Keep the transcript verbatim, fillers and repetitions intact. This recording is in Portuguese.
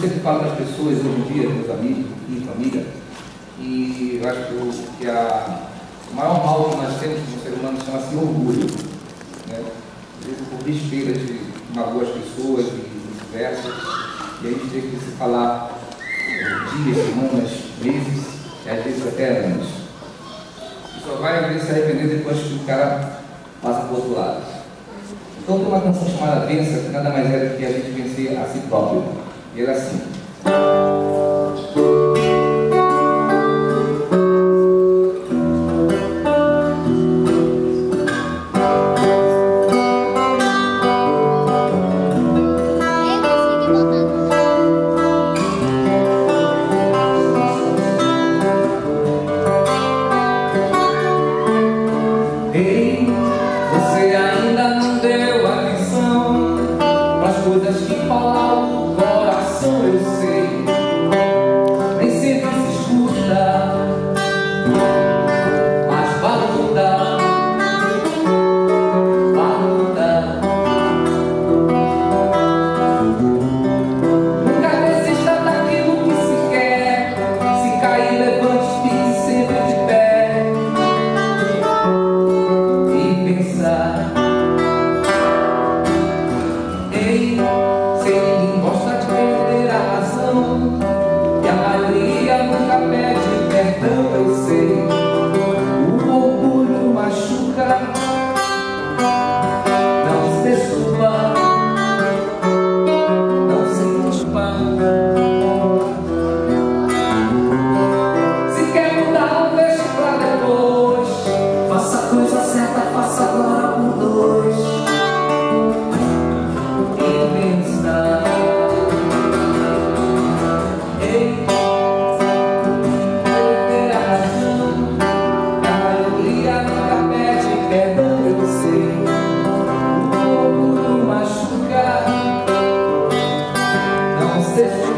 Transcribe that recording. sempre falo das pessoas hoje em dia, meus amigos, minha família, e eu acho que a, o maior mal que nós temos como ser humano chama-se orgulho. Né? Por besteira de magoar as pessoas e vice-versa, e a gente tem que se falar dias, semanas, meses, e às vezes até anos. E só vai às vezes se arrepender depois que o cara passa para o outro lado. Então tem uma canção chamada Vença, que nada mais é do que a gente vencer a si próprio. E era assim. This